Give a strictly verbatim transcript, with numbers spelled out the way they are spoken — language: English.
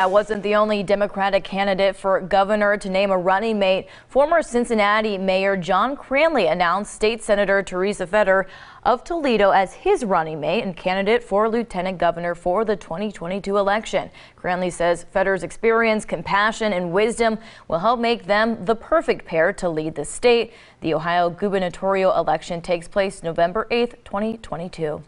That wasn't the only Democratic candidate for governor to name a running mate. Former Cincinnati Mayor John Cranley announced State Senator Teresa Fedor of Toledo as his running mate and candidate for lieutenant governor for the twenty twenty-two election. Cranley says Fedor's experience, compassion, and wisdom will help make them the perfect pair to lead the state. The Ohio gubernatorial election takes place November eighth, twenty twenty-two.